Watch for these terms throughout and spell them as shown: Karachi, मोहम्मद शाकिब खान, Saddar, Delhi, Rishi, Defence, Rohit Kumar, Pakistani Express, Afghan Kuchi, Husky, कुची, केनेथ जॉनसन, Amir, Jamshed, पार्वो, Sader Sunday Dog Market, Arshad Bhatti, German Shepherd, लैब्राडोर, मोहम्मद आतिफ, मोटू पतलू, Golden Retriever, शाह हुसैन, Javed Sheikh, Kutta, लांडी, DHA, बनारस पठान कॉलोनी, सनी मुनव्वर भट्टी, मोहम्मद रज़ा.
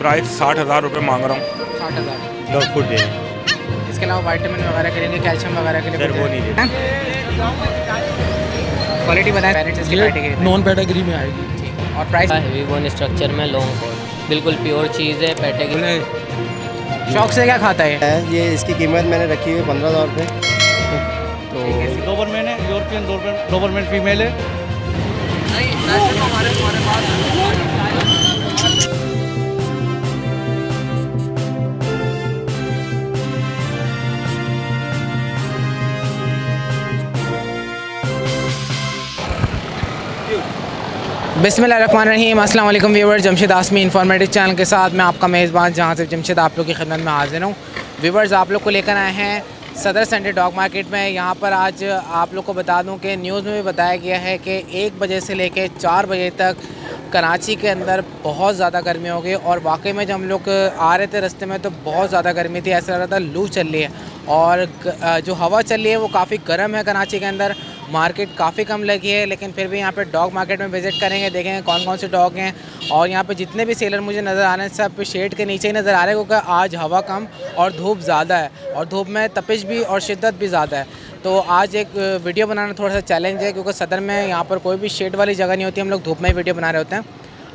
Price 60,000 रुपये मांग रहा हूँ। 60,000 डॉग फूड दे। इसके अलावा वाइटामिन वगैरह करेंगे, कैल्शियम वगैरह के लिए वो नहीं देते। क्वालिटी बनाए नॉन पेडिग्री में आएगी और प्राइस हैवी बोन स्ट्रक्चर में लोगों को बिल्कुल प्योर चीज़ है। पेडिग्री शौक से क्या खाता है ये। इसकी कीमत मैंने रखी हुई 15,000 रुपये। तो डोबरमैन है, यूरोपियन डोबरमैन फीमेल है। बिस्मिल्लाहिर्रहमानिर्रहीम। अस्सलाम वालेकुम viewers, Jamshed Asmi informative channel के साथ मैं आपका मेज़बान जहाँ से जमशेद आप लोग की खिदमत में हाजिर हूँ। व्यूअर्स, आप लोग को लेकर आए हैं सदर संडे डॉग मार्केट में। यहाँ पर आज आप लोग को बता दूँ कि न्यूज़ में भी बताया गया है कि 1 बजे से लेकर 4 बजे तक कराची के अंदर बहुत ज़्यादा गर्मी हो गई। और वाकई में जब हम लोग आ रहे थे रास्ते में तो बहुत ज़्यादा गर्मी थी, ऐसा लग रहा था लू चल रही है। और जो हवा चल रही है वो काफ़ी गर्म है। कराची के अंदर मार्केट काफ़ी कम लगी है, लेकिन फिर भी यहाँ पे डॉग मार्केट में विज़िट करेंगे, देखेंगे कौन कौन से डॉग हैं। और यहाँ पे जितने भी सेलर मुझे नज़र आ रहे हैं सब शेड के नीचे ही नज़र आ रहे हैं, क्योंकि आज हवा कम और धूप ज़्यादा है, और धूप में तपिश भी और शिद्दत भी ज़्यादा है। तो आज एक वीडियो बनाना थोड़ा सा चैलेंज है, क्योंकि सदर में यहाँ पर कोई भी शेड वाली जगह नहीं होती, हम लोग धूप में ही वीडियो बना रहे होते हैं।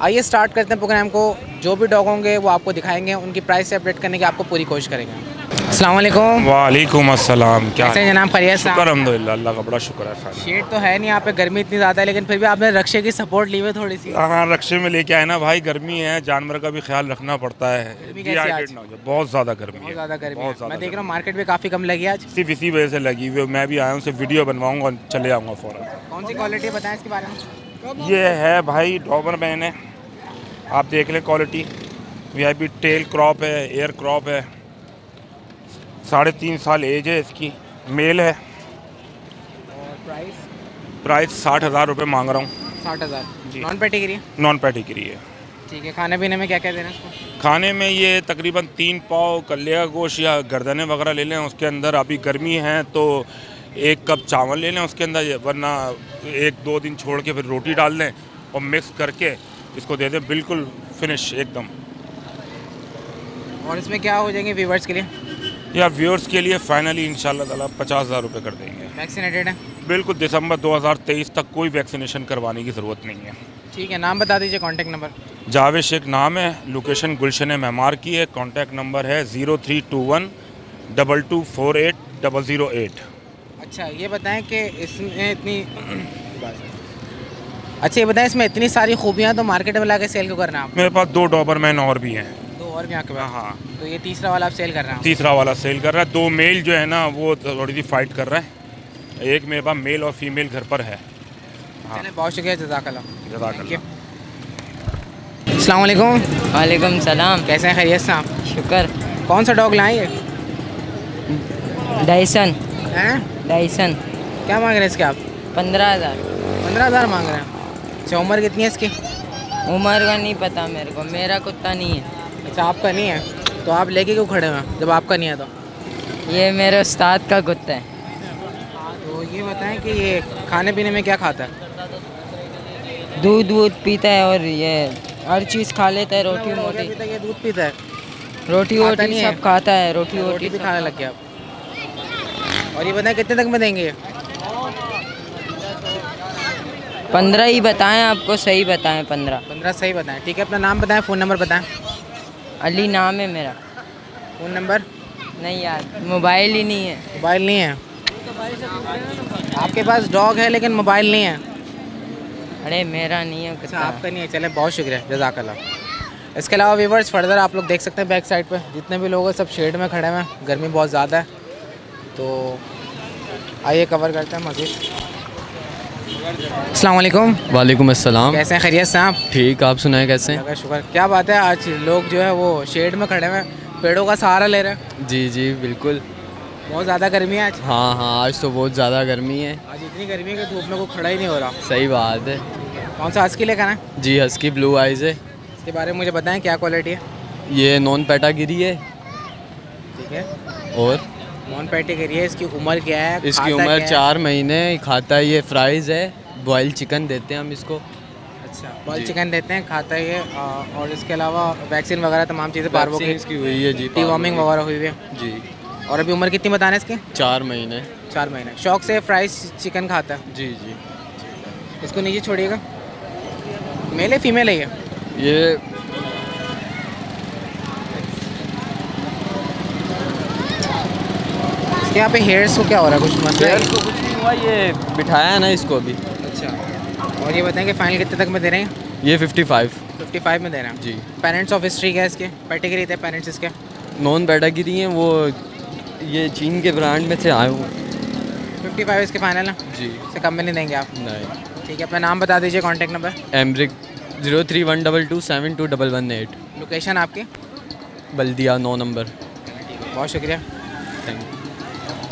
आइए स्टार्ट करते हैं प्रोग्राम को। जो भी डॉग होंगे वो आपको दिखाएंगे, उनकी प्राइस से अपडेट करने की आपको पूरी कोशिश करेंगे। अस्सलाम वालेकुम। वालेकुम अस्सलाम। क्या कैसे जनाब, खैरियत? शुक्र अल्हम्दुलिल्लाह, अल्लाह का बड़ा शुक्र है। खैर शेड तो है नहीं यहाँ पे, गर्मी इतनी ज़्यादा है, लेकिन फिर भी आपने रक्षे की सपोर्ट ली हुई थोड़ी सी। हाँ, रक्षे में लेके आए ना भाई, गर्मी है, जानवर का भी ख्याल रखना पड़ता है। बहुत ज़्यादा गर्मी है, मैं देख रहा हूँ मार्केट भी काफ़ी कम लगी आज, सिर्फ इसी वजह से लगी हुई। मैं भी आया हूँ, सिर्फ वीडियो बनवाऊँगा, चले आऊँगा फ़ौरन। कौन सी क्वालिटी है बताएँ इसके बारे में? ये है भाई डॉबरमैन है, आप देख लें क्वालिटी। VIP टेल क्रॉप है, एयर क्रॉप है। 3.5 साल एज है इसकी, मेल है। और प्राइस 60,000 रुपये मांग रहा हूँ। 60,000 नॉन पेडिग्री? नॉन पेडिग्री है। ठीक है। खाने पीने में क्या क्या देना इसको? खाने में ये तकरीबन 3 पाव कल्ले का गोश्त या गर्दने वगैरह ले लें, उसके अंदर अभी गर्मी है तो 1 कप चावल ले लें उसके अंदर, वरना 1-2 दिन छोड़ के फिर रोटी डाल दें और मिक्स करके इसको दे दें, बिल्कुल फिनिश एकदम। और इसमें क्या हो जाएंगे व्यूअर्स के लिए? या व्यूअर्स के लिए फाइनली इंशाल्लाह ताला 50,000 रुपये कर देंगे। वैक्सीनेटेड है बिल्कुल, दिसंबर 2023 तक कोई वैक्सीनेशन करवाने की ज़रूरत नहीं है। ठीक है। नाम बता दीजिए, कॉन्टैक्ट नंबर? जावेद शेख नाम है, लोकेशन गुलशन-ए-इकबाल की है। कॉन्टैक्ट नंबर है 0321224808। अच्छा ये बताएँ कि इसमें इतनी सारी खूबियाँ तो मार्केट में ला के सेल क्यों करना है? मेरे पास 2 डॉबरमैन और भी हैं। 2 और भी आके? हाँ। तो ये तीसरा वाला आप सेल कर रहे हैं? तीसरा वाला सेल कर रहा है। 2 मेल जो है ना वो थोड़ी सी फाइट कर रहा है, एक मेरे पास मेल और फीमेल घर पर है। हाँ। बहुत शुक्रिया, जज़ाकल्लाह। अस्सलामुअलैकुम। वालेकुम सलाम। कैसे हैं? खैरियत साहब, शुक्र। कौन सा डॉग लाएँ? डायसन हैं? डायसन। क्या मांग रहे हैं इसके आप? 15,000। 15,000 मांग रहे हैं। अच्छा, उम्र कितनी है इसकी? उम्र का नहीं पता मेरे को, मेरा कुत्ता नहीं है। अच्छा, आपका नहीं है तो आप लेके क्यों खड़े हैं जब आपका नहीं है? तो ये मेरे उस्ताद का कुत्ता है। तो ये बताएं कि ये खाने पीने में क्या खाता है? दूध वूध पीता है और ये हर चीज़ खा लेता है। रोटी वोटी? ये दूध पीता है, रोटी वोटी सब खाता है। रोटी वोटी भी खाने लग गया आप। और ये बताएं कितने तक में देंगे? 15 ही बताएँ, आपको सही बताएँ। 15 सही बताएँ। ठीक है। अपना नाम बताएँ, फ़ोन नंबर बताएँ। अली नाम है मेरा। Phone number? नहीं यार, मोबाइल ही नहीं है। मोबाइल नहीं है? आपके पास डॉग है लेकिन मोबाइल नहीं है? अरे मेरा नहीं है। अच्छा, आपका नहीं है। चले, बहुत शुक्रिया, जज़ाकल्लाह। इसके अलावा व्यूअर्स फर्दर आप लोग देख सकते हैं बैक साइड पे जितने भी लोग हैं सब शेड में खड़े हैं, गर्मी बहुत ज़्यादा है। तो आइए कवर करते हैं मज़ीद। अस्सलाम वालेकुम। वालेकुम अस्सलाम। कैसे हैं? खैरियत से आप? ठीक, आप सुनाएं कैसे हैं? शुक्र। क्या बात है, आज लोग जो है वो शेड में खड़े हैं, पेड़ों का सहारा ले रहे हैं। जी जी बिल्कुल, बहुत ज़्यादा गर्मी है आज। हाँ हाँ, आज तो बहुत ज़्यादा गर्मी है। आज इतनी गर्मी है कि धूप में कोई खड़ा ही नहीं हो रहा। सही बात है। कौन सा हस्की लेकर आए? जी हस्की ब्लू आइज़ है। इसके बारे में मुझे बताएँ, क्या क्वालिटी है? ये नॉन पेडिग्री है। ठीक है। और नॉन पेडिग्री है, इसकी उम्र क्या है? इसकी उम्र 4 महीने, खाता ये फ्राइज़ है, बॉयल चिकन देते हैं हम इसको। अच्छा बॉल चिकन देते हैं, खाता है और इसके अलावा वैक्सीन वगैरह तमाम चीज़ें पार्वो की इसकी हुई है जी, टी वार्मिंग वगैरह हुई है जी। और अभी उम्र कितनी बताना है इसकी? 4 महीने। 4 महीने। शौक से फ्राइज चिकन खाता है जी जी। इसको नीचे छोड़िएगा। मेल है फीमेल है ये? इसके यहाँ पे हेयर्स को क्या हो रहा है? कुछ मसला? हेयर्स को कुछ नहीं हुआ, ये बिठाया है ना इसको अभी। अच्छा, और ये बताएंगे फाइनल कितने तक में दे रहे हैं? ये 55 में दे रहे हैं जी। पेरेंट्स ऑफ हिस्ट्री क्या इसके? पेडिग्री थे पेरेंट्स इसके? नॉन पेडिग्री हैं वो, ये चीन के ब्रांड में से आए हुए। 55 इसके फाइनल है जी, इससे कम में नहीं देंगे आप? नहीं। ठीक है, अपना नाम बता दीजिए, कॉन्टैक्ट नंबर? एमरिक 0312272118। लोकेशन आपकी? बल्दिया 9 नंबर। बहुत शुक्रिया, थैंक यू।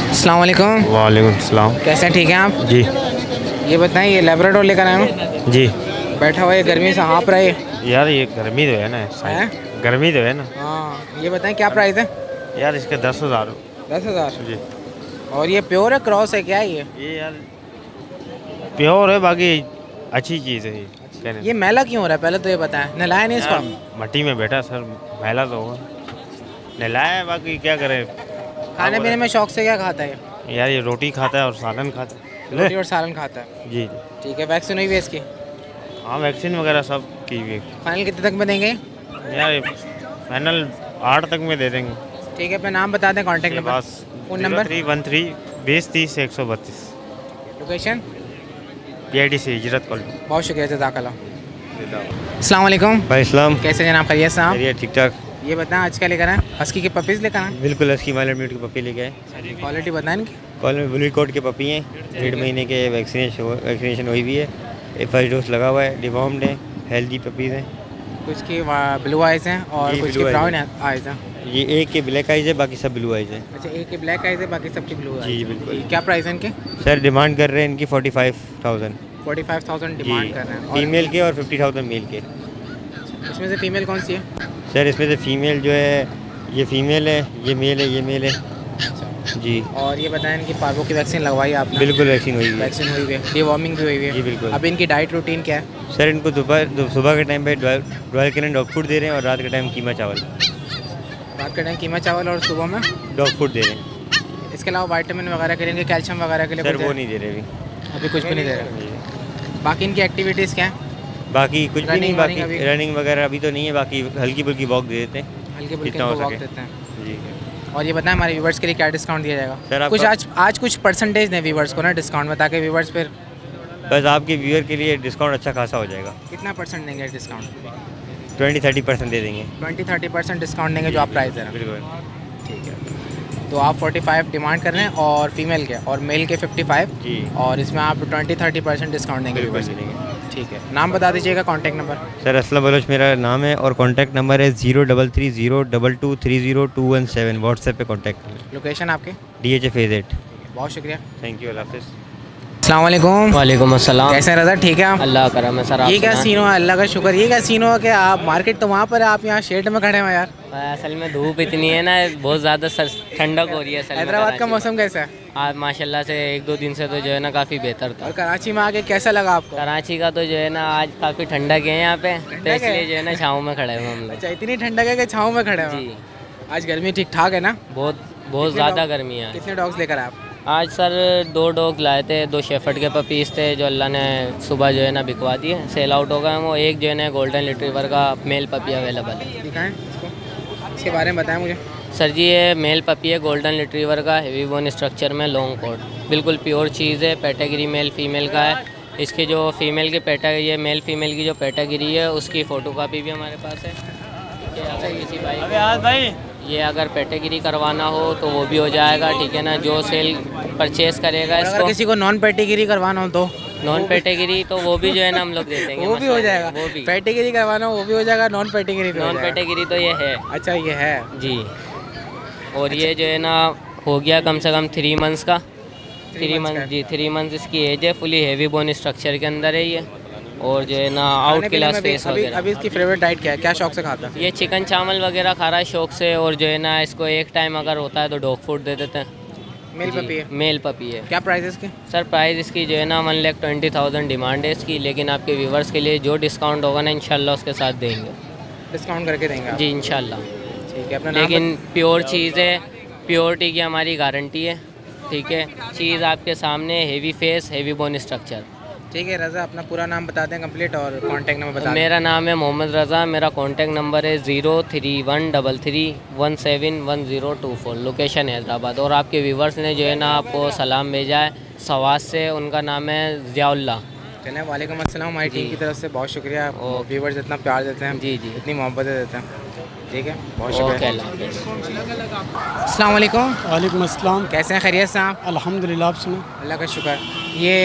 अस्सलाम वालेकुम। वालेकुम सलाम। कैसे हैं? ठीक हैं आप जी। ये बताएं, ये लैब्राडोर लेकर आए हो जी, बैठा हुआ है, गर्मी से हाँफ रहा है यार। ये गर्मी तो है ना, गर्मी तो है ना। हाँ, ये बताएं क्या प्राइस है यार इसके? 10,000। 10,000 जी। और ये प्योर है, क्रॉस है क्या ये? ये यार प्योर है, बाकी अच्छी चीज़ है ये। मैला क्यों हो रहा है पहले तो ये बताएं? नहलाया नहीं इसको? मट्टी में बैठा सर, मैला तो होगा, नहलाया, बाकी क्या करें। खाने पीने में शौक से क्या खाता है यार? ये रोटी खाता है और सालन खाता है। रोटी और सालन खाता है जी। ठीक है, वैक्सीन हुई है इसकी? हाँ, वैक्सीन वगैरह सब की हुई। फाइनल कितने तक में देंगे यार? फाइनल 8 तक में दे देंगे। ठीक है, अपना नाम बता दें, contact number? Phone number? 0313-2030-132। Location? PIDC Hijrat colony. बहुत शुक्रिया, जज़ाकल्लाह। अस्सलाम वालेकुम। भाई सलाम। कैसे जनाब, खैरियत साहब? खैरियत, ठीक ठाक। ये बताएं आज क्या लेकर आए? हस्की के पपीज़ लेकर आए? बिल्कुल, हस्की माइल्ड म्यूट के पपी लेके आए। क्वालिटी बताएं इनकी? क्वालिटी ब्लू कोट के पपी हैं, 1.5 महीने के, वैक्सीनेशन हुई हुई है, 1st डोज लगा हुआ है, डिफॉर्म्ड है, हेल्दी पपीज़ हैं। कुछ की ब्लू आइज़ हैं और कुछ की ब्राउन आइज़ हैं। ये एक के ब्लैक आइज़ है, बाकी सब ब्लू आइज़ है। अच्छा, एक के ब्लैक आइज़ है, बाकी सब की ब्लू आइज़ जी। बिल्कुल। क्या प्राइस है इनके? सर डिमांड कर रहे हैं इनकी 45,000। 45,000 डिमांड कर रहे हैं। फीमेल के और 50,000 मेल के। इसमें से फीमेल कौन सी है? सर इसमें से फीमेल जो है, ये फीमेल है, ये मेल है, ये मेल है जी। और ये बताएं इनकी पार्वो की वैक्सीन लगवाई आपने? बिल्कुल, वैक्सीन हुई है, वैक्सीन हुई हुई है, डिवॉर्मिंग भी हुई हुई है जी। बिल्कुल। अब इनकी डाइट रूटीन क्या है? सर इनको दोपहर सुबह के टाइम पे 12 कैन डॉग फूड दे रहे हैं और रात के टाइम कीमा चावल। रात के टाइम कीमा चावल और सुबह में डॉग फूड दे रहे हैं। इसके अलावा वाइटामिन वगैरह के लिए, कैल्शियम वगैरह के लिए? सर वो नहीं दे रहे अभी कुछ भी नहीं दे रहे। बाकी इनकी एक्टिविटीज़ क्या हैं? बाकी कुछ भी नहीं, बाकी रनिंग वगैरह अभी तो नहीं है, बाकी हल्की फुल्की वॉक दे देते हैं, हल्की फुल्की वॉक देते हैं जी। और ये बताएं हमारे व्यूवर्स के लिए क्या डिस्काउंट दिया जाएगा? सर कुछ आज कुछ परसेंटेज दें व्यूवर्स को ना डिस्काउंट में, ताकि व्यूवर्स फिर बस आपके व्यूअर के लिए डिस्काउंट अच्छा खासा हो जाएगा। कितना परसेंट देंगे डिस्काउंट? 20-30% दे देंगे। 20-30% डिस्काउंट देंगे जो आप प्राइस दे रहे हैं। बिल्कुल, ठीक है। तो आप 45 डिमांड कर रहे हैं और फीमेल के, और मेल के 55 जी, और इसमें आप 20-30% डिस्काउंट देंगे व्यूवर्स के लिए। ठीक है, नाम बता दीजिएगा, contact number? Sir Aslam Baloch मेरा नाम है और कॉन्टैक्ट नंबर है 03302230217। व्हाट्सएप पे कॉन्टैक्ट करें। लोकेशन आपके? DHA Phase 8। बहुत शुक्रिया, थैंक यू, अल्लाह हाफिज़। अस्सलाम वालेकुम। वालेकुम अस्सलाम। कैसे हैं रज़ा, ठीक है आप? अल्लाह करम है सर। ये क्या सीन हुआ? अल्लाह का शुक्र। ये क्या सीन हुआ कि आप मार्केट तो वहाँ पर है, आप यहाँ शेड में खड़े हो यार? असल में धूप इतनी है ना, बहुत ज़्यादा ठंडक हो रही है। हैदराबाद का मौसम कैसा है? आज माशाल्लाह से 1-2 दिन से तो जो है ना काफ़ी बेहतर था। और कराची में आके कैसा लगा आपको? कराची का तो जो है ना आज काफ़ी ठंडक है यहाँ पे, तो इसलिए जो है ना छाँव में खड़े हुए हम लोग। अच्छा, इतनी ठंडक है कि छाँव में खड़े हैं जी। आज गर्मी ठीक ठाक है ना? बहुत ज़्यादा गर्मी है। कितने डॉग्स लेकर आए आप आज? सर 2 डॉग लाए थे, 2 शेफर्ड के पपीज़ थे जो अल्लाह ने सुबह जो है ना बिकवा दिए, सेल आउट हो गए वो। एक जो है ना गोल्डन रिट्रीवर का मेल पपी अवेलेबल है। दिखाएँ इसके बारे में, बताएँ मुझे। सर जी ये मेल पपी है, गोल्डन रिट्रीवर का, हेवी बोन स्ट्रक्चर में, लॉन्ग कोट, बिल्कुल प्योर चीज़ है। पेडिग्री मेल फीमेल का है। इसके जो फीमेल के पेडिग्री है, मेल फीमेल की जो पेडिग्री है उसकी फ़ोटोकॉपी भी हमारे पास है। अगर किसी भाई ये अगर पेडिग्री करवाना हो तो वो भी हो जाएगा, ठीक है ना, जो सेल परचेस करेगा इसको। अगर किसी को नॉन पेडिग्री करवाना हो तो? नॉन पेडिग्री तो वो भी जो है ना हम लोग दे देंगे, वो भी हो जाएगा। वो भी पेडिग्री करवाना हो वो भी हो जाएगा, नॉन पेडिग्री तो ये है। अच्छा, ये है जी। और ये जो है ना हो गया कम से कम 3 मंथ्स का, 3 मंथ जी, 3 मंथ इसकी एज है। फुली हेवी बोन स्ट्रक्चर के अंदर है ये। और जो है ना आउट क्लास फेस वगैरह। अभी इसकी फेवरेट डाइट क्या है, क्या शौक से खाता है? ये चिकन चावल वगैरह खा रहा है शौक से, और जो है ना इसको एक टाइम अगर होता है तो डॉग फूड दे देते हैं। मेल पपी है? मेल पपी है। क्या प्राइस है इसकी? सर प्राइस इसकी जो है ना 1,20,000 डिमांड है इसकी, लेकिन आपके व्यूवर्स के लिए जो डिस्काउंट होगा ना इंशाल्लाह उसके साथ देंगे, डिस्काउंट करके देंगे आप? जी इंशाल्लाह। ठीक है अपना, लेकिन प्योर चीज़ है, प्योरिटी की हमारी गारंटी है। ठीक है, चीज़ आपके सामने, heavy face, heavy bone structure. ठीक है रज़ा, अपना पूरा नाम बता दें कंप्लीट और कॉन्टैक्ट नंबर बता दें। मेरा नाम है मोहम्मद रज़ा, मेरा कॉन्टैक्ट नंबर है 03133171024, लोकेशन है हैदराबाद। और आपके व्यूवर्स ने जो है ना आपको सलाम भेजा है सवास से, उनका नाम है ज़ियाउल्ला। चलें वालेकुम अस्सलाम, हमारी टीम की तरफ से बहुत शुक्रिया, और व्यूवर्स इतना प्यार देते हैं, जी जी इतनी मोहब्बत देते हैं। ठीक है बहुत शुक्रिया। अस्सलाम वालेकुम। वालेकुम अस्सलाम, कैसे हैं? खैरियत से आप? अल्हम्दुलिल्लाह, आप सुनो? अल्लाह का शुक्र। ये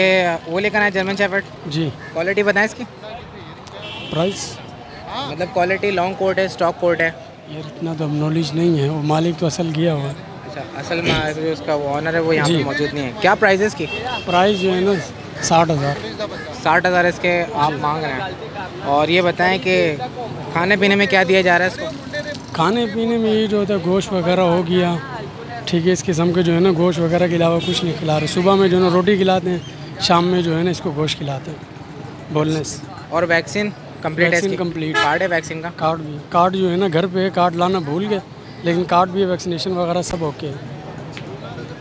वो लेकर आए जर्मन शेफर्ड, जी क्वालिटी बताएं इसकी, प्राइस मतलब क्वालिटी लॉन्ग कोट है स्टॉक कोट है? यार इतना तो नॉलेज नहीं है, वो मालिक तो असल गया हुआ। अच्छा असल मालिक जो उसका ऑनर है वो यहाँ पर मौजूद नहीं है। क्या प्राइस है इसकी? प्राइस जो है ना 60,000 इसके आप मांग रहे हैं। और ये बताएं कि खाने पीने में क्या दिया जा रहा है इसको? खाने पीने में ये जो होता है गोश्त वगैरह हो गया, ठीक है इस किस्म के जो है ना गोश्त वगैरह के अलावा कुछ नहीं खिला रहे। सुबह में जो है ना रोटी खिलाते हैं, शाम में जो है ना इसको गोश्त खिलाते हैं। बोलने से और वैक्सीन कम्प्लीट है? कम्प्लीट कार्ड है वैक्सीन का? कार्ड भी, कार्ड जो है ना घर पे कार्ड लाना भूल गए, लेकिन कार्ड भी वैक्सीनेशन वगैरह सब ओके है।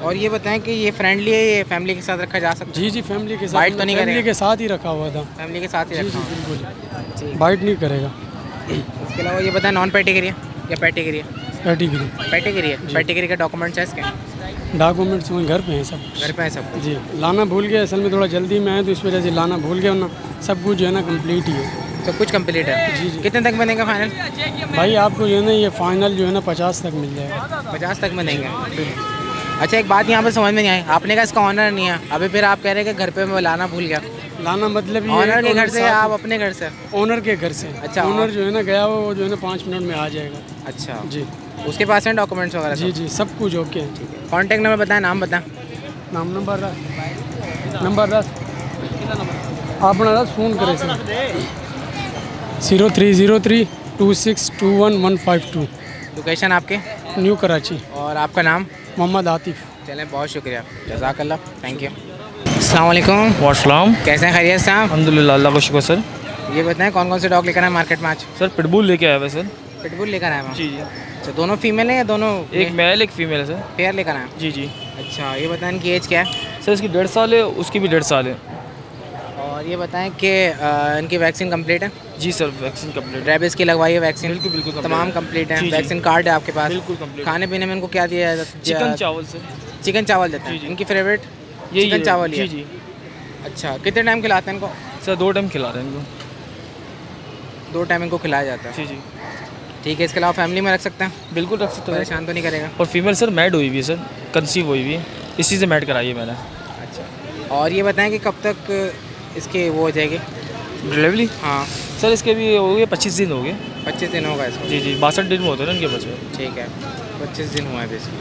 और ये बताएं कि ये फ्रेंडली है, ये फैमिली के साथ रखा जा सकता है? जी जी फैमिली के साथ, बाइट तो नहीं करेगा? फैमिली के साथ ही रखा हुआ था, फैमिली के साथ ही रखा बिल्कुल, बाइट नहीं करेगा। इसके अलावा ये बताएं नॉन पेडिग्री है या पेडिग्री? पेडिग्री। पेडिग्री है, पेडिग्री के डॉक्यूमेंट्स हैं इसके? डॉक्यूमेंट्स घर पे हैं सब, घर पे हैं सब जी, लाना भूल गया असल में, थोड़ा जल्दी में आए तो इस वजह से लाना भूल गया, ना सब कुछ जो है ना कम्प्लीट ही है। सब कुछ कम्प्लीट है जी जी। कितने तक बनेगा फाइनल? भाई आपको जो है ना ये फाइनल जो है ना 50 तक मिल जाएगा। 50 तक बनेगा। अच्छा एक बात यहाँ पर समझ में नहीं आई, आपने कहा इसका ऑनर नहीं है, अभी फिर आप कह रहे हैं कि घर पे मैं लाना भूल गया। लाना मतलब ऑनर के घर से या आप अपने घर से? ऑनर के घर से। अच्छा ऑनर जो है ना गया वो जो है ना 5 मिनट में आ जाएगा। अच्छा जी, उसके पास हैं डॉक्यूमेंट्स वगैरह? जी जी सब कुछ ओके है। ठीक है कॉन्टैक्ट नंबर बताएं, नाम बताएं। नाम नंबर दस अपना दस फ़ोन करें सर 03032611152। लोकेशन आपके? न्यू कराची। और आपका नाम? मोहम्मद आतिफ। चलें बहुत शुक्रिया, जज़ाकल्ला, थैंक यू। अस्सलाम वालेकुम। वालेकुम, कैसे हैं? खैरियत से आप? अल्हम्दुलिल्लाह, अल्लाह का शुक्र। सर ये बताएं कौन कौन से डॉग लेकर आए मार्केट में आज? सर पिटबुल लेके आए हुए। सर पिटबुल लेकर आए? जी जी। अच्छा दोनों फीमेल हैं या दोनों? एक मेल एक फीमेल है सर। पेयर लेकर आए? जी जी। अच्छा ये बताएं इनकी एज क्या है? सर इसकी 1.5 साल है, उसकी भी 1.5 साल है। और ये बताएं कि इनकी वैक्सीन कंप्लीट है? जी सर वैक्सीन कंप्लीट, रेबीज़ की लगवाई है वैक्सीन? बिल्कुल बिल्कुल तमाम कंप्लीट है। वैक्सीन कार्ड है आपके पास? बिल्कुल कंप्लीट। खाने पीने में इनको क्या दिया जाता है? चिकन चावल सर। चिकन चावल देते हैं? इनकी फेवरेट ये चिकन चावल ही है। जी जी। अच्छा कितने टाइम खिलाते हैं इनको? सर 2 टाइम खिला रहे हैं इनको, 2 टाइम इनको खिलाया जाता है। जी जी ठीक है। इसके अलावा फैमिली में रख सकते हैं? बिल्कुल रख सकते हैं, परेशान तो नहीं करेगा। और फीमेल सर मैड हुई हुई है सर, कंसीव हुई हुई है, इसी से मैड कराई है मैंने। अच्छा और ये बताएँ कि कब तक इसके वो हो जाएगी डिलीवरी? हाँ सर इसके भी हो गए 25 दिन हो गए। 25 दिन होगा इसको? जी जी 62 दिन में होते हैं ना इनके बच्चे। ठीक है 25 दिन हुआ है बेसिकली।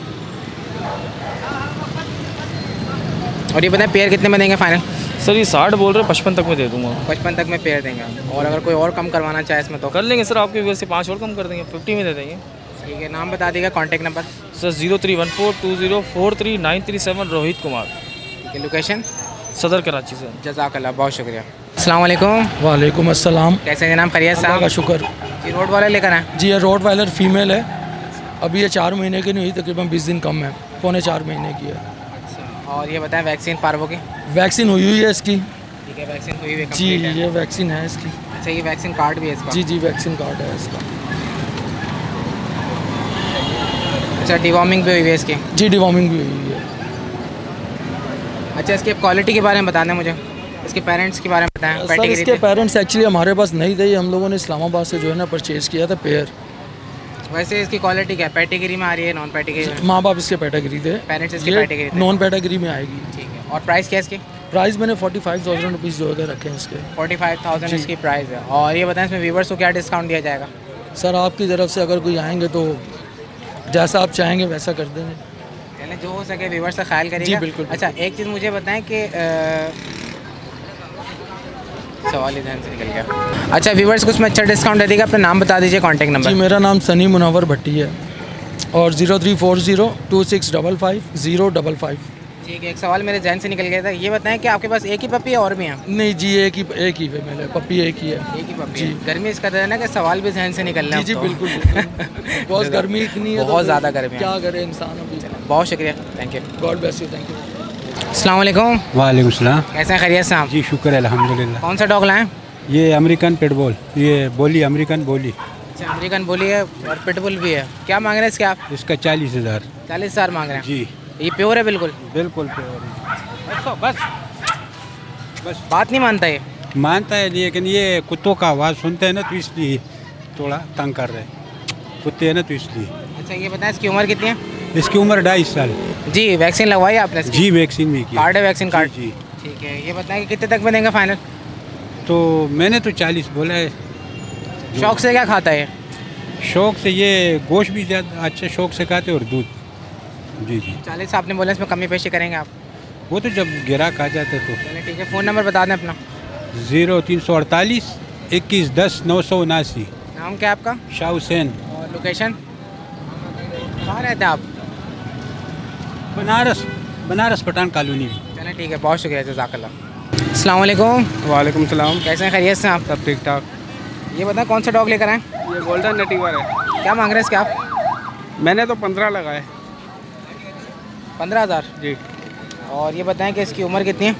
और ये बताएं पेयर कितने में देंगे फाइनल? सर ये 60 बोल रहे हैं, 55 तक में दे दूँगा। 55 तक में पेयर देंगे? और अगर कोई और कम करवाना चाहे इसमें तो कर लेंगे सर, आपके व्यवस्था से 5 और कम कर देंगे, 50 में दे देंगे। ठीक है नाम बता दीजिएगा, contact number? Sir 03142043937 Rohit Kumar. ठीक है लोकेशन? सदर कराची सर। जज़ाकल्लाह बहुत शुक्रिया। अस्सलाम वालेकुम। वालेकुम अस्सलाम, कैसे जनाब? खैरियत साहब का शुक्र। ये रोड वालर लेकर आए? जी ये रोड वालर फीमेल है, अभी ये 4 महीने की नहीं हुई, तकरीबन 20 दिन कम है, 3.25 महीने की है। अच्छा और ये बताएं वैक्सीन पार्वो की? वैक्सीन हुई हुई है इसकी। ठीक है वैक्सीन हुई हुई है? जी ये वैक्सीन है इसकी। अच्छा ये वैक्सीन कार्ड भी है इसका? जी जी वैक्सीन कार्ड है इसका। अच्छा डिवॉर्मिंग भी हुई है इसकी? जी डिवॉर्मिंग भी हुई है। अच्छा इसके क्वालिटी के बारे में बताना मुझे, इसके पेरेंट्स के बारे में बताएं। सर इसके पेरेंट्स एक्चुअली हमारे पास नहीं थे, हम लोगों ने इस्लामाबाद से जो है ना परचेज़ किया था पेयर। वैसे इसकी क्वालिटी क्या है, पेडिग्री में आ रही है नॉन पेडिग्री? माँ बाप इसके पेडिग्री थे, पेरेंट्स इसके पेडिग्री, नॉन पेडिग्री में आएगी। ठीक है और प्राइस क्या है इसकी? प्राइस मैंने 45,000 रुपीज़ जो है रखे हैं इसके। 45,000 इसकी प्राइस है। और ये बताएं इसमें व्यूवर्स को क्या डिस्काउंट दिया जाएगा? सर आपकी तरफ से अगर कोई आएंगे तो जैसा आप चाहेंगे वैसा कर देंगे, जो हो सके व्यूवर्स का ख्याल करिएगा। बिल्कुल। अच्छा एक चीज़ मुझे बताएं कि सवाल ध्यान से निकल गया। अच्छा व्यूवर्स को उसमें अच्छा डिस्काउंट दे देगा, अपना नाम बता दीजिए, कॉन्टैक्ट नंबर? जी मेरा नाम सनी मुनव्वर भट्टी है। और 0340265505। ठीक है, एक सवाल मेरे जहन से निकल गया था, ये बताएं कि आपके पास एक ही पपी है और भी हैं? नहीं जी, एक ही है मेरे पपी, एक ही है, एक ही पपी जी। गर्मी इसका था ना कि सवाल भी जहन से निकल रहा है। जी जी बिल्कुल, बहुत गर्मी इतनी है, बहुत ज़्यादा गर्मी, क्या करे इंसान। अभी बहुत शुक्रिया, thank you, God bless you, thank you. अस्सलाम वालेकुम। वालेकुम सलाम। कैसे खैरियत साहब? जी शुक्र है अल्हम्दुलिल्लाह। कौन सा डॉग लाएँ? ये अमेरिकन पिटबुल, ये बोली अमेरिकन बोली। अच्छा, अमेरिकन बोली है और पिटबुल भी है। क्या मांग रहे हैं इसके आप? इसका 40,000। 40,000 मांग रहे हैं जी। ये प्योर है? बिल्कुल बिल्कुल प्योर है। तो बस बात नहीं मानता है? मानता है, लेकिन ये कुत्तों का आवाज़ सुनते हैं ना, तो इसलिए थोड़ा तंग कर रहे हैं, कुत्ते हैं ना, तो इसलिए। अच्छा, ये बताएं इसकी उम्र कितनी है? इसकी उम्र 2.5 साल। जी, वैक्सीन लगवाई आपने? जी वैक्सीन भी की, कार्ड है वैक्सीन कार्ड जी। ठीक है, ये बताएं कि कितने तक में देंगे फाइनल? तो मैंने तो 40 बोला है। शौक से क्या खाता है? शौक से ये गोश्त भी ज़्यादा अच्छा शौक से खाते और दूध। जी जी। 40 आपने बोला, इसमें कमी पेशी करेंगे आप? वो तो जब ग्राहक आ जाते तो। चलिए ठीक है, फ़ोन नंबर बता दें अपना। 0348 2110 979। नाम क्या आपका? शाह हुसैन। और लोकेशन कहाँ रहते हैं आप? बनारस, बनारस पठान कॉलोनी। चलिए ठीक है, बहुत शुक्रिया, जज़ाकल्लाह। अस्सलाम वालेकुम। वालेकुम सलाम। कैसे हैं, खैरियत से आप? सब ठीक ठाक। ये बताएं कौन सा डॉग लेकर आएँ? ये गोल्डन रिट्रीवर है। क्या मांग रहे हैं इसके आप? मैंने तो 15 लगाए। 15,000 जी। और ये बताएं कि इसकी उम्र कितनी है?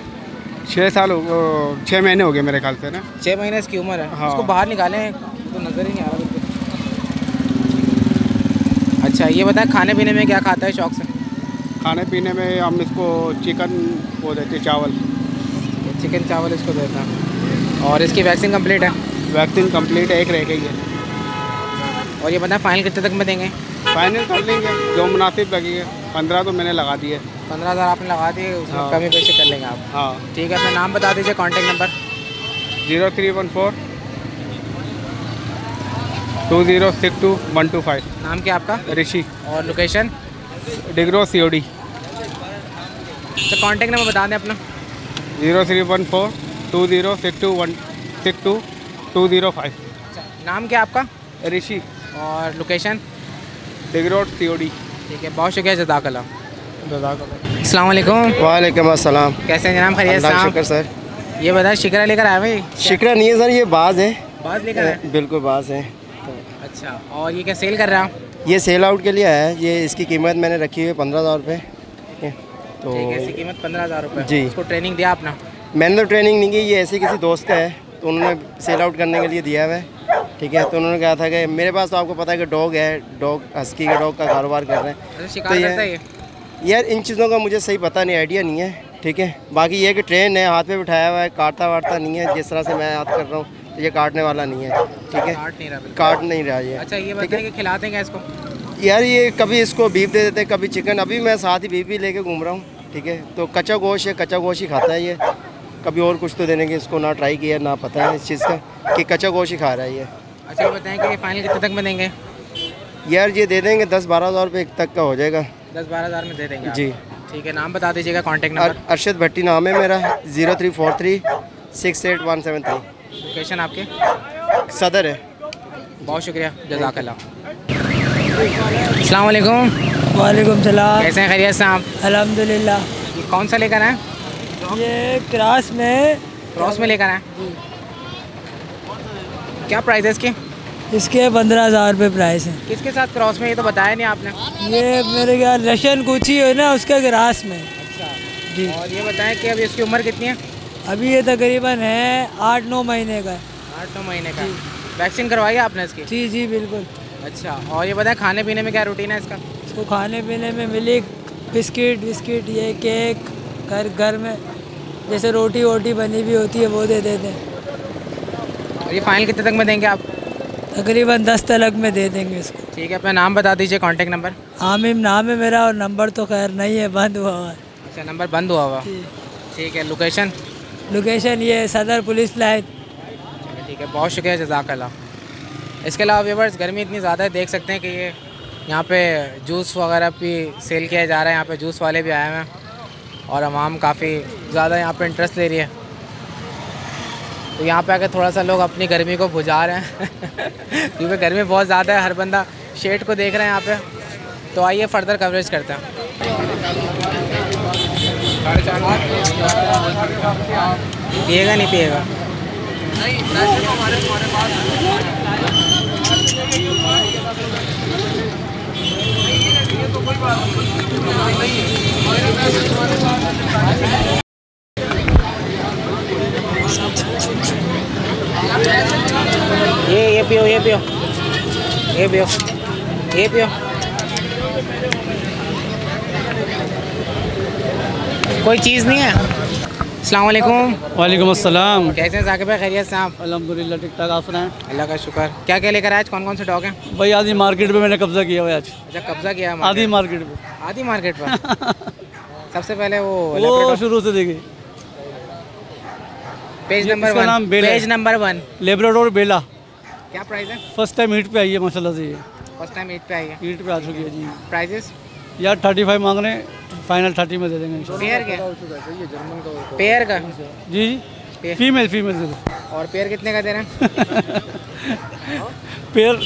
6 महीने हो गए मेरे ख्याल से ना, 6 महीने इसकी उम्र है। हाँ। इसको बाहर निकालें तो नज़र ही नहीं आ रहा बिल्कुल। अच्छा, ये बताएं खाने पीने में क्या खाता है शौक से? खाने पीने में हम इसको चिकन वो देते, चावल, चिकन चावल इसको देता है। और इसकी वैक्सीन कम्प्लीट है? वैक्सीन कम्प्लीट है, एक रह गई है। और ये बताएं फाइनल कितने तक में देंगे? फाइनल कर लेंगे जो मुनासिब लगेगा। 15 तो मैंने लगा दिए। 15,000 आपने लगा दिए, उसमें हाँ। कमी पेशी कर लेंगे आप? हाँ ठीक है। अपना नाम बता दीजिए, कांटेक्ट नंबर। 0314 2062 125। नाम क्या आपका? ऋषि। और लोकेशन? डिग्रो COD। तो कांटेक्ट नंबर बता दें अपना। 0314 2062 162 205। नाम क्या आपका? ऋषि। और लोकेशन? डिग्रो COD। ठीक है, बहुत शुक्रिया, जज़ाकल्लाह। अस्सलाम वालेकुम। वालेकुम अस्सलाम। कैसे हैं जनाब, खैरियत साहब? शुक्र सर। ये बताएं शिकरा लेकर आए भाई? शिकरा नहीं है सर, ये बाज है। बाज लेकर आए? बिल्कुल बाज है। अच्छा, और ये क्या सेल कर रहा हूँ? ये सेल आउट के लिए है। ये इसकी कीमत मैंने रखी हुई है 15,000 रुपये। तो इसकी कीमत 15,000 रुपये जी। इसको ट्रेनिंग दिया आपने? मैंने तो ट्रेनिंग नहीं की, ये ऐसे किसी दोस्त का है तो उन्होंने सेल आउट करने के लिए दिया हुआ है। ठीक है, तो उन्होंने कहा था कि मेरे पास तो आपको पता है कि डॉग है, डॉग हस्की के डॉग का कारोबार कर रहे हैं। तो यार इन चीज़ों का मुझे सही पता नहीं, आइडिया नहीं है। ठीक है, बाकी ये कि ट्रेन है, हाथ पे बिठाया हुआ है, काटता वाटता नहीं है। जिस तरह से मैं याद कर रहा हूँ तो ये काटने वाला नहीं है। ठीक है, काट नहीं रहा ये। अच्छा, ये बताइए कि खिलाते हैं इसको? यार ये कभी इसको बीफ दे देते हैं, कभी चिकन। अभी मैं साथ ही बीफ भी लेके घूम रहा हूँ। ठीक है, तो कच्चा गोश्त है, कच्चा गोश्त ही खाता है ये, कभी और कुछ तो देने के इसको ना ट्राई किया, ना पता है इस चीज़ का कि कच्चा गोश्त ही खा रहा है ये। अच्छा, ये बताएं कि फाइनल कितने तक में देंगे? यार ये दे देंगे 10-12 हज़ार रुपये तक का हो जाएगा। 10-12 हज़ार में दे देंगे जी। ठीक है, नाम बता दीजिएगा, कांटेक्ट नंबर? अरशद भट्टी नाम है मेरा। 0343 68173। लोकेशन आपके? सदर है। बहुत शुक्रिया, जज़ाकल्लाह। अस्सलाम वालेकुम। वालेकुम सलाम। कैसे हैं, खैरियत से आप? अल्हम्दुलिल्लाह। कौन सा लेकर आए? ये क्रॉस में लेकर आए। क्या प्राइस है इसके? इसके 15,000 रुपये प्राइस है। किसके साथ क्रॉस में, ये तो बताया नहीं आपने? ये मेरे ख्याल रशियन कुची है ना, उसके ग्रास में। अच्छा जी। और ये बताएं कि अभी इसकी उम्र कितनी है? अभी ये तकरीबन है 8-9 महीने का। 8-9 महीने का। वैक्सीन करवाई आपने इसकी? जी जी बिल्कुल। अच्छा, और ये बताएं खाने पीने में क्या रूटीन है इसका? इसको खाने पीने में मिल्क, बिस्किट, ये केक, घर में जैसे रोटी वोटी बनी भी होती है वो दे देते हैं। ये फाइनल कितने तक में देंगे आप? तकरीबन 10 तक में दे देंगे इसको। ठीक है, अपना नाम बता दीजिए, कांटेक्ट नंबर? आमिर नाम है मेरा, और नंबर तो खैर नहीं है, बंद हुआ हुआ है। अच्छा, नंबर बंद हुआ हुआ। ठीक है, लोकेशन? लोकेशन ये सदर पुलिस लाइन। ठीक है, बहुत शुक्रिया, जज़ाकल्लाह। इसके अलावा व्यूअर्स, गर्मी इतनी ज़्यादा है, देख सकते हैं कि ये यहाँ पर जूस वगैरह भी सेल किया जा रहा है। यहाँ पर जूस वाले भी आए हुए हैं और आवाम काफ़ी ज़्यादा यहाँ पर इंटरेस्ट ले रही है। तो यहाँ पे आकर थोड़ा सा लोग अपनी गर्मी को बुझा रहे हैं क्योंकि गर्मी बहुत ज़्यादा है। हर बंदा शेड को देख रहे हैं यहाँ पे। तो आइए फर्दर कवरेज करते हैं। पिएगा नहीं पिएगा? ये पियो, ये पियो, ये पियो, ये पियो। कोई चीज़ नहीं है। अस्सलाम वालेकुम। वालेकुम अस्सलाम। कैसे हैं साकिब भाई, खैरियत से आप? अल्हम्दुलिल्लाह ठीक ठाक, आप सुनाएं? अल्लाह का शुक्र। क्या क्या लेकर आए, कौन कौन से डॉग हैं? भाई आधी मार्केट पे मैंने कब्जा किया हुआ है आज। अच्छा, कब्जा किया है आधी मार्केट पे? आधी मार्केट पर। सबसे पहले वो शुरू से देखिए। Page number one लैब्राडोर Bella. क्या प्राइस है? फर्स्ट टाइम हीट पे आई है माशाल्लाह से। ये फर्स्ट टाइम हीट पे आई है? हीट पे आ चुकी है जी। प्राइसेस यार 35 मांग रहे हैं, फाइनल 30 में दे देंगे इंशाल्लाह। पेयर का जी, फीमेल से। और पेयर कितने का दे रहे हैं? पेयर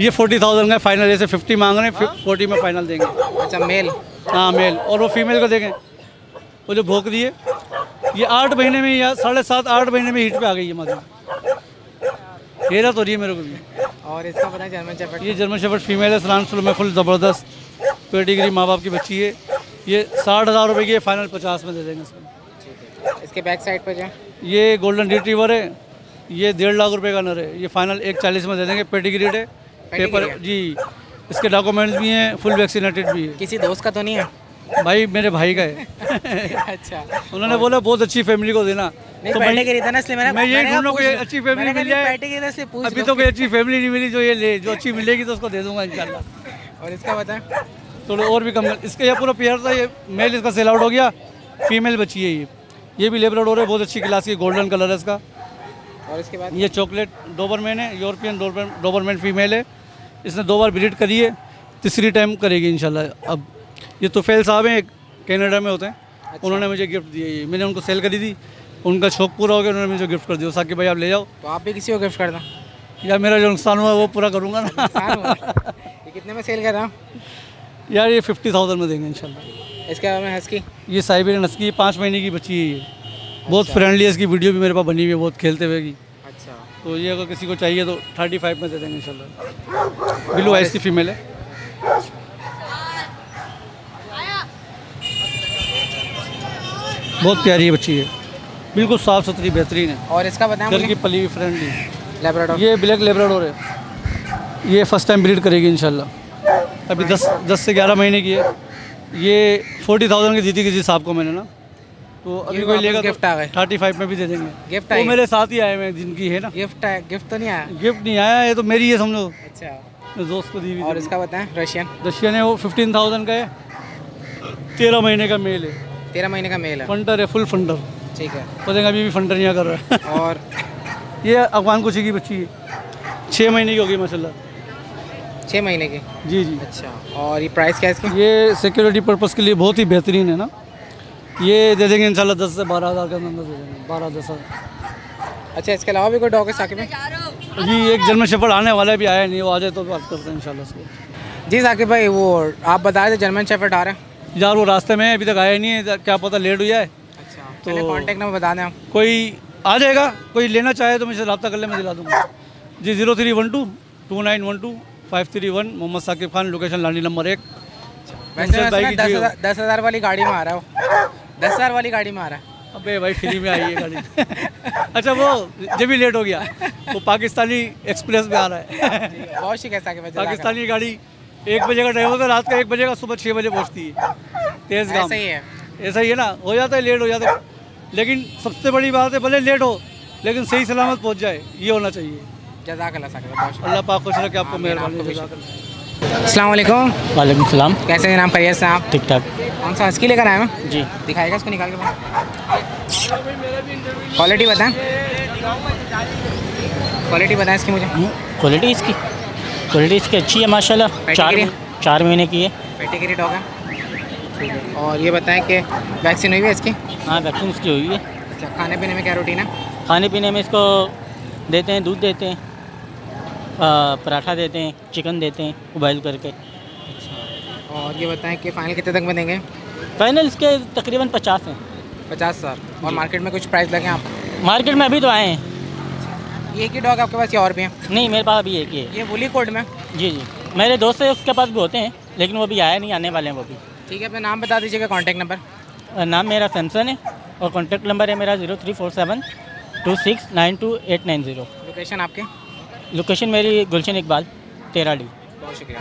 ये 40,000 का फाइनल, जैसे 50 मांग रहे हैं, 40 में फाइनल देंगे। अच्छा, मेल? हाँ मेल। और वो फीमेल को देखें, वो जो भोंक दी है, ये 8 महीने में या 7.5 8 महीने में हीट पे आ गई है। मतलब हेरा तो रही है मेरे को भी। और इसका पता है जर्मन शेफर्ड? ये जर्मन शेफर्ड फीमेल है, सलानसुल में फुल ज़बरदस्त पेडिग्री माँ बाप की बच्ची है। ये 60,000 रुपये की है, फाइनल 50 में दे देंगे इसको। इसके बैक साइड पर जाए, ये गोल्डन रिट्रीवर है, ये 1.5 लाख रुपये का नर है, ये फाइनल 140 में दे देंगे। पेडिग्री है, पेपर जी, इसके डॉक्यूमेंट्स भी हैं, फुल वैक्सीनेटेड भी है। किसी दोस्त का तो नहीं है? भाई मेरे भाई का है। अच्छा, उन्होंने बोला बहुत अच्छी फैमिली को देना, तो मैंने अच्छी फैमिली मिल जाए। अभी तो कोई अच्छी फैमिली नहीं मिली, जो ये ले, जो अच्छी मिलेगी तो उसको दे दूंगा इंशाल्लाह। और इसका बताएं? थोड़ा और भी कम। इसका यह पूरा पेयर था, ये मेल इसका सेल आउट हो गया, फीमेल बची है। ये भी लेब्राडोर है, बहुत अच्छी क्लास की, गोल्डन कलर है इसका। और इसके बाद ये चॉकलेट डोबरमैन है, यूरोपियन डोबरमैन फीमेल है, इसने 2 बार ब्रीड करी है, तीसरी टाइम करेगी इंशाल्लाह। अब ये तुफैल साहब हैं, कनाडा में होते हैं। अच्छा। उन्होंने मुझे गिफ्ट दी है, मैंने उनको सेल करी थी, उनका शौक पूरा हो गया, उन्होंने मुझे गिफ्ट कर दिया। साकिब भाई आप ले जाओ। तो आप भी किसी को गिफ्ट कर दो यार, मेरा जो नुकसान हुआ वो पूरा करूँगा ना। ये कितने में सेल कर रहा हूँ यार? ये 50,000 में देंगे इंशाल्लाह। इसके बाद में हस्की, ये साइबेरियन हस्की, 5 महीने की बच्ची है ये। अच्छा। बहुत फ्रेंडली है, इसकी वीडियो भी मेरे पास बनी हुई है, बहुत खेलते हुए की। अच्छा, तो ये अगर किसी को चाहिए तो 35 में दे देंगे इंशाल्लाह। ब्लू आइज की फीमेल है। बहुत प्यारी है बच्ची है, बिल्कुल साफ़ सुथरी बेहतरीन है। और इसका बताएं? घर की पली हुई फ्रेंडली लैब्राडोर। ये ब्लैक लैब्राडोर है, ये फर्स्ट टाइम ब्रीड करेगी इंशाल्लाह। अभी 10 से 11 महीने की है। ये 40,000 की जीती किसी साहब को मैंने ना, तो अभी कोई लेगा गिफ्ट आ गए, 35 में भी दे देंगे। गिफ्ट वो मेरे साथ ही आए हैं जिनकी है ना। गिफ्ट तो नहीं आया? गिफ्ट नहीं आया, ये तो मेरी है समझो। अच्छा, दोस्त को दी हुई। और इसका बताएं? रशियन है, वो 15,000 का है, 13 महीने का मेल है। 13 महीने का मेल है, फंडर है, फुल फंडर। ठीक है, तो देंगे, अभी भी फंडर यहाँ कर रहा है। और ये अफगान कुची की बच्ची है, 6 महीने की होगी माशाल्लाह। 6 महीने की जी जी। अच्छा, और ये प्राइस क्या है इसकी? ये सिक्योरिटी पर्पज़ के लिए बहुत ही बेहतरीन है ना, ये दे देंगे इंशाल्लाह 10 से 12,000 का नंबर दे देंगे, 12-10,000। अच्छा, इसके अलावा भी कोई डॉग है साकिब में? जी, एक जर्मन शेफर्ड आने वाला भी आया नहीं, वो आ जाए तो बात करते हैं इंशाल्लाह उसको। जी साकिब भाई, वो आप बता दें जर्मन शेफर्ड आ रहे हैं? यार वो रास्ते में अभी तक आया नहीं है, क्या पता लेट हुआ है। अच्छा, तो कांटेक्ट नंबर बता दें आप? कोई आ जाएगा, कोई लेना चाहे तो मुझसे रब्ता कर ले, मैं दिला दूँगा जी। 0312-2912-531 मोहम्मद शाकिब खान, लोकेशन लांडी नंबर 1। वैसे 10,000 वाली गाड़ी में आ रहा हो? 10,000 वाली गाड़ी में आ रहा है? अबे भाई फ्री में आई है गाड़ी। अच्छा, वो जब भी लेट हो गया वो पाकिस्तानी एक्सप्रेस में आ रहा है। बहुत शिक है पाकिस्तानी गाड़ी, 1 बजे का टाइम होता है, रात का 1 बजे का, सुबह 6 बजे पहुँचती है। तेज़ काम ऐसा ही है ना, हो जाता है लेट हो जाता है, लेकिन सबसे बड़ी बात है भले लेट हो लेकिन सही सलामत पहुँच जाए, ये होना चाहिए। जज़ाकल्लाह साकिब, अल्लाह पाक खुश रखे आपको, मेहरबानी। अस्सलाम वालेकुम। वालेकुम सलाम। कैसे हैं नाम? खैरियत से आप? ठीक ठाक। कौन सा हस्की लेकर आए हैं? जी, दिखाएगा इसको निकाल के? क्वालिटी बताएं, क्वालिटी बताएं इसकी मुझे। क्वालिटी इसकी अच्छी है माशाल्लाह, 4 महीने की है, पेडिग्री डॉग है। और ये बताएं कि वैक्सीन हुई है इसकी? हाँ, वैक्सीन इसकी हुई है। अच्छा, खाने पीने में क्या रूटीन है? खाने पीने में इसको देते हैं, दूध देते हैं, पराठा देते हैं, चिकन देते हैं उबाइल करके। और ये बताएं कि फ़ाइनल कितने तक बनेंगे? फ़ाइनल इसके तकरीबन 50 हैं। 50 सर। और मार्केट में कुछ प्राइस लगे आप? मार्केट में अभी तो आए हैं। एक ही डॉग आपके पास या और भी हैं? नहीं, मेरे पास अभी एक ही है। ये बुली कोड में? जी जी, मेरे दोस्त है उसके पास भी होते हैं, लेकिन वो भी आया नहीं, आने वाले हैं वो भी। ठीक है, अपना नाम बता दीजिएगा, कॉन्टैक्ट नंबर? नाम मेरा सैमसन है और कॉन्टैक्ट नंबर है मेरा 0347 2692 890। लोकेशन आपके? लोकेशन मेरी गुलशन इकबाल 13D। बहुत शुक्रिया।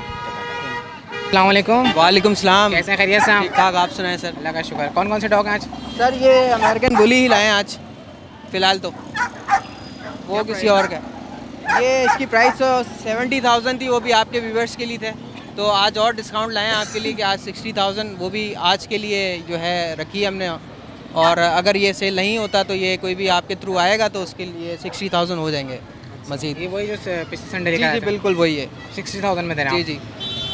अस्सलामुअलैकुम। वालेकुम सलाम। कैसे हैं? खैरियत से हैं? ठीक ठाक, आप सुनाएं सर? अल्लाह का शुक्र। कौन कौन से डॉग हैं आज? सर ये अमेरिकन बुली ही लाए हैं आज फ़िलहाल तो, वो किसी और का। ये इसकी प्राइस 70,000 थी, वो भी आपके व्यूवर्स के लिए थे, तो आज और डिस्काउंट लाए हैं आपके लिए कि आज 60,000, वो भी आज के लिए जो है रखी हमने। और अगर ये सेल नहीं होता तो ये कोई भी आपके थ्रू आएगा तो उसके लिए 60,000 हो जाएंगे मजीद। ये वही जो पिछले संडे का? जी जी बिल्कुल वही है, 60,000 में दे रहा हूँ। जी जी।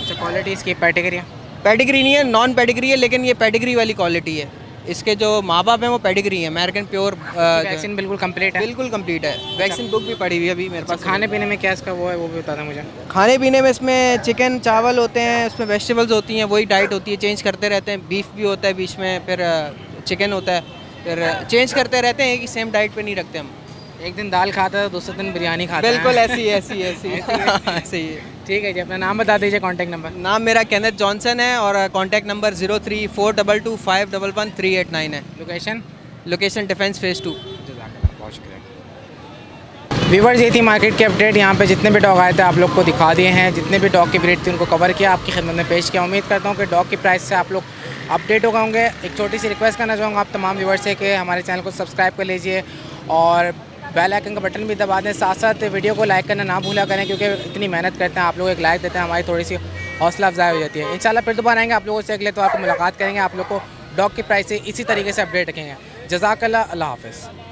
अच्छा, क्वालिटी इसकी पेडिग्री है? पेडिग्री नहीं है, नॉन पेडिग्री है, लेकिन ये पेडिग्री वाली क्वालिटी है। इसके जो माँ बाप हैं वो पेडिग्री है, अमेरिकन प्योर। वैक्सीन बिल्कुल कंप्लीट है? बिल्कुल कंप्लीट है, वैक्सीन बुक भी पड़ी हुई है अभी मेरे पास। खाने पीने में क्या इसका वो है, वो भी बता दें मुझे? खाने पीने में इसमें चिकन चावल होते हैं, उसमें वेजिटेबल्स होती हैं, वही डाइट होती है, चेंज करते रहते हैं। बीफ भी होता है बीच में, फिर चिकन होता है, फिर चेंज करते रहते हैं, एक ही सेम डाइट पे नहीं रखते हम। एक दिन दाल खाता है, दूसरे दिन बिरयानी खाता है। बिल्कुल ऐसी ही। ठीक है जी, अपना नाम बता दीजिए, कॉन्टैक्ट नंबर? नाम मेरा केनेथ जॉनसन है और कॉन्टैक्ट नंबर 0342251138 9 है। लोकेशन? Location defence phase 2। बहुत शुक्रिया। व्यूअर्स, ये थी मार्केट की अपडेट। यहाँ पे जितने भी डॉग आए थे आप लोग को दिखा दिए हैं, जितने भी डॉग की ब्रीड थी उनको कवर किया, आपकी खिदमत में पेश किया। उम्मीद करता हूँ कि डॉग की प्राइस से आप लोग अपडेट हो गए होंगे। एक छोटी सी रिक्वेस्ट करना चाहूँगा आप तमाम व्यूअर्स से कि हमारे चैनल को सब्सक्राइब कर लीजिए और बेल आइकन का बटन भी दबा दें, साथ साथ वीडियो को लाइक करना ना भूला करें, क्योंकि इतनी मेहनत करते हैं आप लोग, एक लाइक देते हैं, हमारी थोड़ी सी हौसला अफजाई हो जाती है। इंशाल्लाह फिर दोबारा आएंगे आप लोगों से, अगले तो आपको मुलाकात करेंगे, आप लोग को डॉग की प्राइस से इसी तरीके से अपडेट रखेंगे। जज़ाकल्लाह, अल्लाह हाफ़िज़।